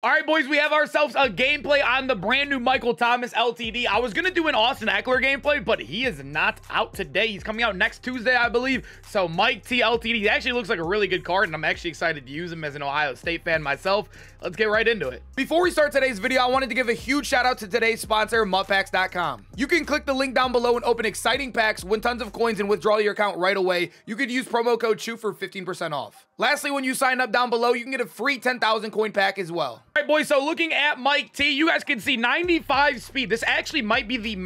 All right, boys, we have ourselves a gameplay on the brand new Michael Thomas LTD. I was going to do an Austin Eckler gameplay, but he is not out today. He's coming out next Tuesday, I believe. So Mike T LTD, he actually looks like a really good card, and I'm actually excited to use him as an Ohio State fan myself. Let's get right into it. Before we start today's video, I wanted to give a huge shout out to today's sponsor, mutpacks.com. You can click the link down below and open exciting packs, win tons of coins, and withdraw your account right away. You could use promo code CHEW for 15% off. Lastly, when you sign up down below, you can get a free 10,000 coin pack as well. All right, boys, so looking at Mike T, you guys can see 95 speed. This actually might be the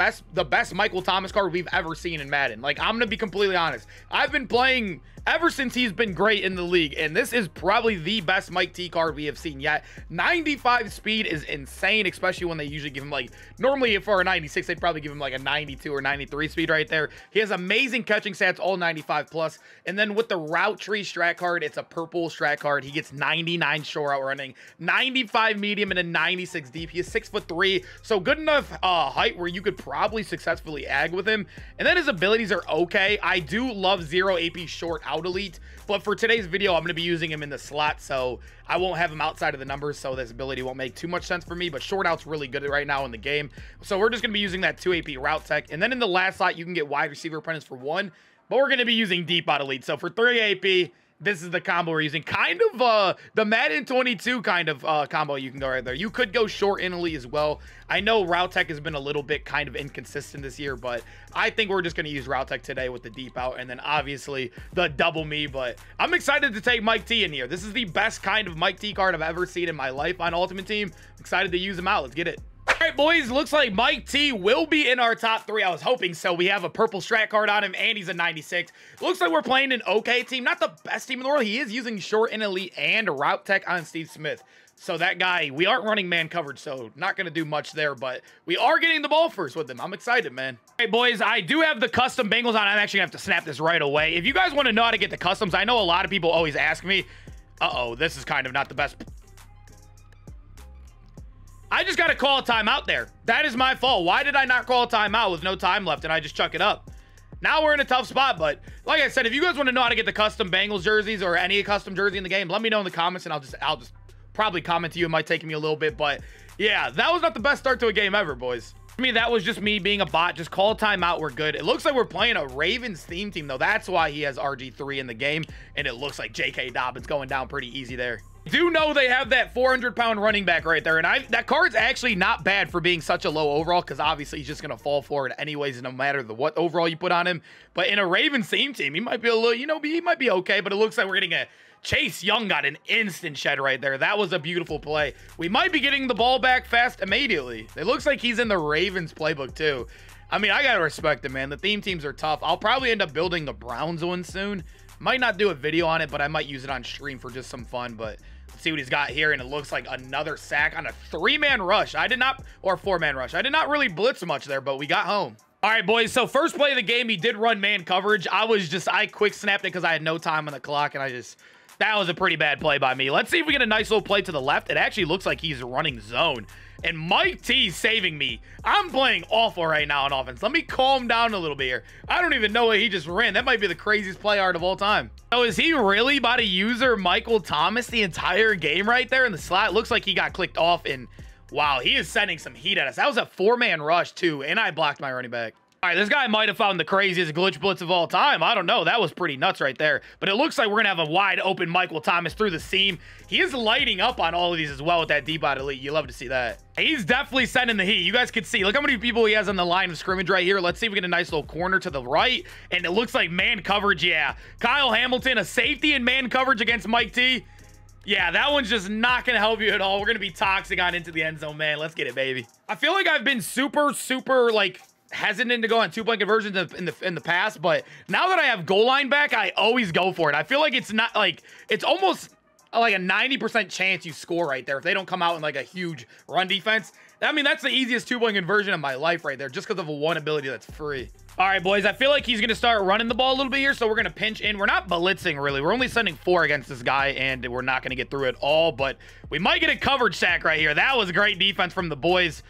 best Michael Thomas card we've ever seen in Madden. Like, I'm going to be completely honest. I've been playing ever since he's been great in the league, and this is probably the best Mike T card we have seen yet. 95 speed is insane, especially when they usually give him, like, normally for a 96, they'd probably give him, like, a 92 or 93 speed right there. He has amazing catching stats, all 95 plus. And then with the Route Tree Strat card, it's a purple strat card. He gets 99 short out running, 95 medium, and a 96 deep. He is 6'3", so good enough height where you could probably successfully ag with him. And then his abilities are okay. I do love 0 AP short out elite, but for today's video, I'm going to be using him in the slot, so I won't have him outside of the numbers, so this ability won't make too much sense for me. But short out's really good right now in the game, so we're just going to be using that 2 AP route tech. And then in the last slot, you can get wide receiver apprentice for 1, but we're going to be using deep out elite. So for 3 AP, this is the combo we're using. Kind of the Madden 22 kind of combo you can go right there. You could go short in elite as well. I know Route Tech has been a little bit kind of inconsistent this year, but I think we're just going to use Route Tech today with the deep out, and then obviously the double me. But I'm excited to take Mike T in here. This is the best kind of Mike T card I've ever seen in my life on Ultimate Team. Excited to use him out. Let's get it. All right, boys, looks like Mike T will be in our top 3. I was hoping so. We have a purple strat card on him, and he's a 96. Looks like we're playing an okay team. Not the best team in the world. He is using short and elite and route tech on Steve Smith. So that guy, we aren't running man coverage, so not going to do much there, but we are getting the ball first with them. I'm excited, man. All right, boys, I do have the custom Bengals on. I'm actually going to have to snap this right away. If you guys want to know how to get the customs, I know a lot of people always ask me. Uh-oh, this is kind of not the best. I just got to call a timeout there. That is my fault. Why did I not call a timeout with no time left and I just chuck it up? Now we're in a tough spot, but like I said, if you guys want to know how to get the custom Bengals jerseys or any custom jersey in the game, let me know in the comments, and I'll just probably comment to you. It might take me a little bit, but yeah, that was not the best start to a game ever, boys. I mean, that was just me being a bot. Just call timeout. We're good. It looks like we're playing a Ravens theme team, though. That's why he has RG3 in the game, and it looks like JK Dobbins going down pretty easy there. Do know they have that 400-pound running back right there, and that card's actually not bad for being such a low overall, because obviously he's just going to fall forward anyways, no matter what overall you put on him. But in a Ravens theme team, he might be a little, you know, he might be okay, but it looks like we're getting a Chase Young got an instant shed right there. That was a beautiful play. We might be getting the ball back fast immediately. It looks like he's in the Ravens playbook too. I mean, I got to respect him, man. The theme teams are tough. I'll probably end up building the Browns one soon. Might not do a video on it, but I might use it on stream for just some fun. But let's see what he's got here. And it looks like another sack on a 3-man rush. I did not, or 4-man rush. I did not really blitz much there, but we got home. All right, boys, so first play of the game, he did run man coverage. I quick snapped it because I had no time on the clock, and that was a pretty bad play by me. Let's see if we get a nice little play to the left. It actually looks like he's running zone. And Mike T's saving me. I'm playing awful right now on offense. Let me calm down a little bit here. I don't even know what he just ran. That might be the craziest play art of all time. So is he really about to user Michael Thomas the entire game right there in the slot? Looks like he got clicked off, and wow, he is sending some heat at us. That was a 4-man rush too, and I blocked my running back. All right, this guy might have found the craziest glitch blitz of all time. I don't know. That was pretty nuts right there. But it looks like we're going to have a wide open Michael Thomas through the seam. He is lighting up on all of these as well with that deep out elite. You love to see that. He's definitely sending the heat. You guys can see. Look how many people he has on the line of scrimmage right here. Let's see if we get a nice little corner to the right. And it looks like man coverage, yeah. Kyle Hamilton, a safety and man coverage against Mike T. Yeah, that one's just not going to help you at all. We're going to be toxic on into the end zone, man. Let's get it, baby. I feel like I've been super, like, hesitant to go on 2-point conversions in the past, but now that I have goal line back, I always go for it. I feel like it's not like, it's almost like a 90% chance you score right there if they don't come out in like a huge run defense. I mean, that's the easiest 2-point conversion of my life right there, just because of a 1 ability that's free. All right, boys, I feel like he's going to start running the ball a little bit here, so we're going to pinch in. We're not blitzing, really. We're only sending 4 against this guy, and we're not going to get through it all, but we might get a coverage sack right here. That was great defense from the boys.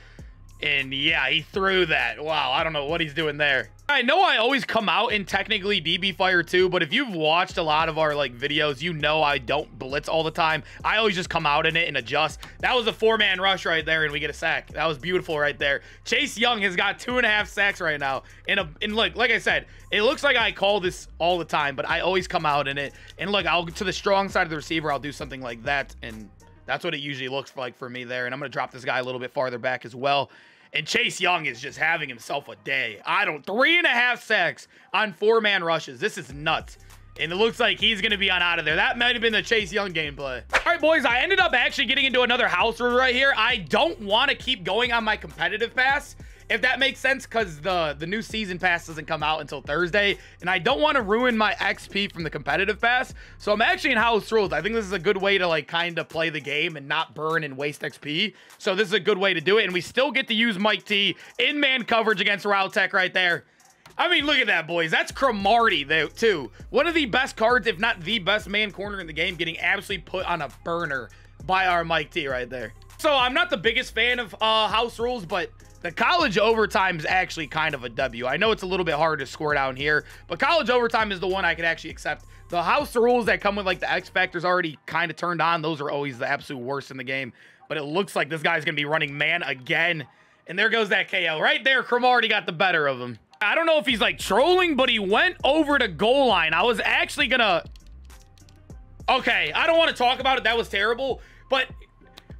And yeah, he threw that. Wow, I don't know what he's doing there. I know I always come out and technically DB fire too, but if you've watched a lot of our like videos, you know I don't blitz all the time. I always just come out in it and adjust. That was a four-man rush right there, and we get a sack. That was beautiful right there. Chase Young has got 2.5 sacks right now. And look, like I said, it looks like I call this all the time, but I always come out in it. And look, I'll get to the strong side of the receiver. I'll do something like that, and that's what it usually looks like for me there. And I'm going to drop this guy a little bit farther back as well. And Chase Young is just having himself a day. 3.5 sacks on four-man rushes. This is nuts. And it looks like he's going to be on out of there. That might have been the Chase Young gameplay. All right, boys, I ended up actually getting into another house rule right here. I don't want to keep going on my competitive pass, if that makes sense, because the new season pass doesn't come out until Thursday. And I don't want to ruin my XP from the competitive pass. So I'm actually in house rules. I think this is a good way to like kind of play the game and not burn and waste XP. So this is a good way to do it. And we still get to use Mike T in man coverage against Route Tech right there. I mean, look at that, boys. That's Cromartie, though, too. One of the best cards, if not the best man corner in the game, getting absolutely put on a burner by our Mike T right there. So I'm not the biggest fan of house rules, but the college overtime is actually kind of a W. I know it's a little bit hard to score down here, but college overtime is the one I could actually accept. The house rules that come with, like, the X Factors already kind of turned on, those are always the absolute worst in the game. But it looks like this guy's going to be running man again. And there goes that KO. Right there, Cromartie got the better of him. I don't know if he's like trolling, but he went over to goal line. I was actually gonna... Okay, I don't want to talk about it. That was terrible. But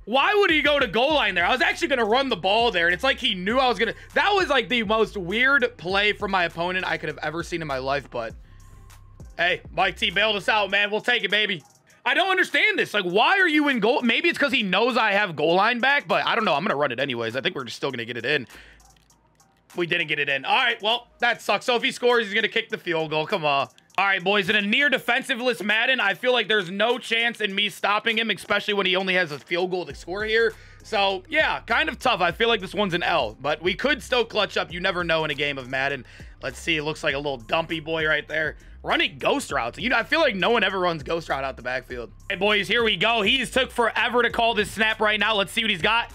why would he go to goal line there? I was actually gonna run the ball there, and it's like he knew I was gonna... That was like the most weird play from my opponent I could have ever seen in my life, but... Hey, Mike T bailed us out, man. We'll take it, baby. I don't understand this. Like, why are you in goal? Maybe it's because he knows I have goal line back, but I don't know. I'm gonna run it anyways. I think we're just still gonna get it in. We didn't get it in. All right, well, that sucks. So if he scores, he's going to kick the field goal. Come on. All right, boys, in a near defensiveless Madden, I feel like there's no chance in me stopping him, especially when he only has a field goal to score here. So, yeah, kind of tough. I feel like this one's an L, but we could still clutch up. You never know in a game of Madden. Let's see. It looks like a little dumpy boy right there. Running ghost routes. You know, I feel like no one ever runs ghost route out the backfield. Hey, boys, here we go. He's took forever to call this snap right now. Let's see what he's got.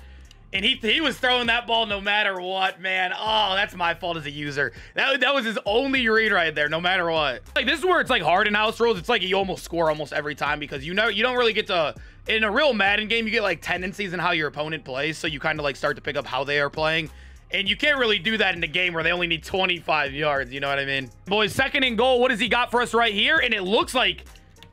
And he was throwing that ball no matter what, man. Oh, that's my fault as a user. That was his only read right there, no matter what. Like, this is where it's like hard in house rules. It's like you almost score almost every time because, you know, you don't really get to... In a real Madden game, you get like tendencies in how your opponent plays. So you kind of like start to pick up how they are playing. And you can't really do that in a game where they only need 25 yards. You know what I mean? Boys, second and goal. What does he got for us right here? And it looks like...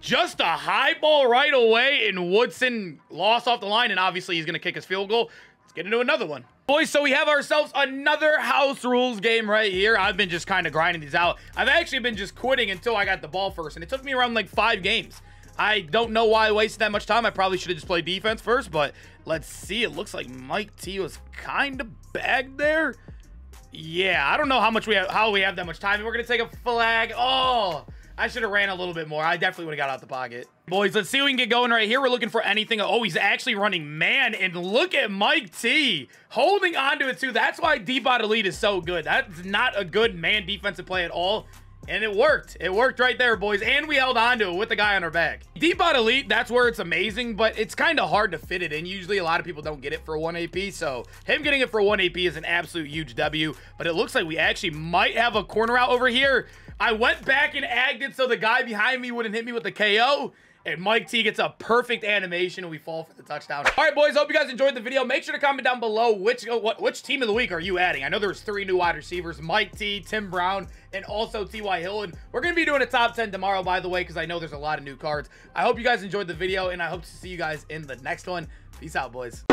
Just a high ball right away, and Woodson lost off the line, and obviously he's going to kick his field goal. Let's get into another one. Boys, so we have ourselves another house rules game right here. I've been just kind of grinding these out. I've actually been just quitting until I got the ball first, and it took me around like 5 games. I don't know why I wasted that much time. I probably should have just played defense first, but let's see. It looks like Mike T was kind of bagged there. Yeah, I don't know how we have that much time, and we're going to take a flag. Oh, I should have ran a little bit more. I definitely would have got out the pocket. Boys, let's see if we can get going right here. We're looking for anything. Oh, he's actually running man. And look at Mike T holding on to it, too. That's why D-Bot Elite is so good. That's not a good man defensive play at all. And it worked. It worked right there, boys. And we held on to it with the guy on our back. D-Bot Elite, that's where it's amazing, but it's kind of hard to fit it in. Usually, a lot of people don't get it for 1 AP, so him getting it for 1 AP is an absolute huge W, but it looks like we actually might have a corner out over here. I went back and agged it so the guy behind me wouldn't hit me with the KO, and Mike T gets a perfect animation, and we fall for the touchdown. All right, boys, hope you guys enjoyed the video. Make sure to comment down below which team of the week are you adding. I know there's 3 new wide receivers, Mike T, Tim Brown, and also T.Y. Hill. And we're going to be doing a top 10 tomorrow, by the way, because I know there's a lot of new cards. I hope you guys enjoyed the video, and I hope to see you guys in the next one. Peace out, boys.